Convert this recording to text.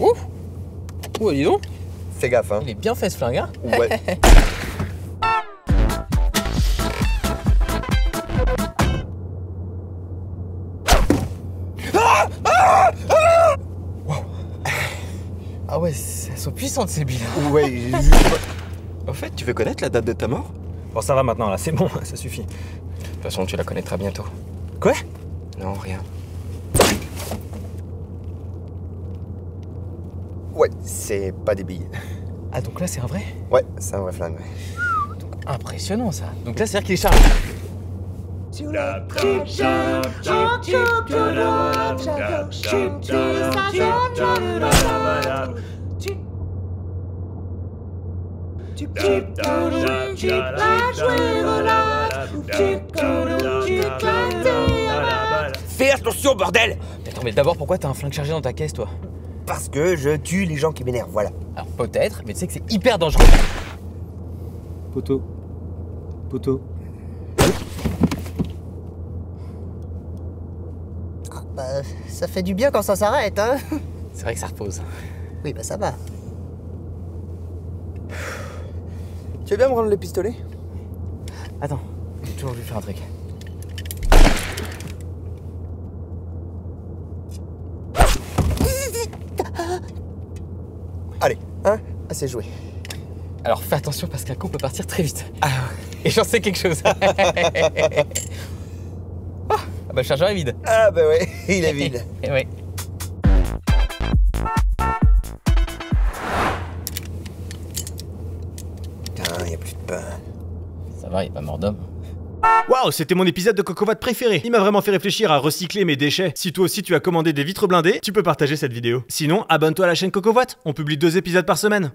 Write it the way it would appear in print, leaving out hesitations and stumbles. Ouh! Ouh, dis donc! Fais gaffe, hein! Il est bien fait ce flingue, hein? Ouais! Ah ouais, elles sont puissantes ces billes. Ouais. En fait, tu veux connaître la date de ta mort? Bon, ça va maintenant, là, c'est bon, ça suffit. De toute façon, tu la connaîtras bientôt. Quoi? Non, rien. Ouais, c'est pas des billes. Ah, donc là, c'est un vrai? Ouais, c'est un vrai flingue. Donc, impressionnant, ça. Donc là, c'est-à-dire qu'il est chargé. Fais attention, bordel! Attends, mais d'abord, pourquoi t'as un flingue chargé dans ta caisse, toi? Parce que je tue les gens qui m'énervent, voilà. Alors peut-être, mais tu sais que c'est hyper dangereux. Poteau. Poteau. Ah, bah, ça fait du bien quand ça s'arrête, hein? C'est vrai que ça repose. Oui, bah ça va. Tu veux bien me rendre le pistolet? Attends, j'ai toujours dû faire un truc. Allez, hein? Assez joué. Alors fais attention parce qu'un coup peut partir très vite. Ah, et j'en sais quelque chose. Oh, ah bah le chargeur est vide. Ah bah ouais, il est vide. Et ouais. Ça va, il n'est pas mort d'homme. Waouh, c'était mon épisode de Cocovoit préféré. Il m'a vraiment fait réfléchir à recycler mes déchets. Si toi aussi tu as commandé des vitres blindées, tu peux partager cette vidéo. Sinon, abonne-toi à la chaîne Cocovoit. On publie 2 épisodes par semaine.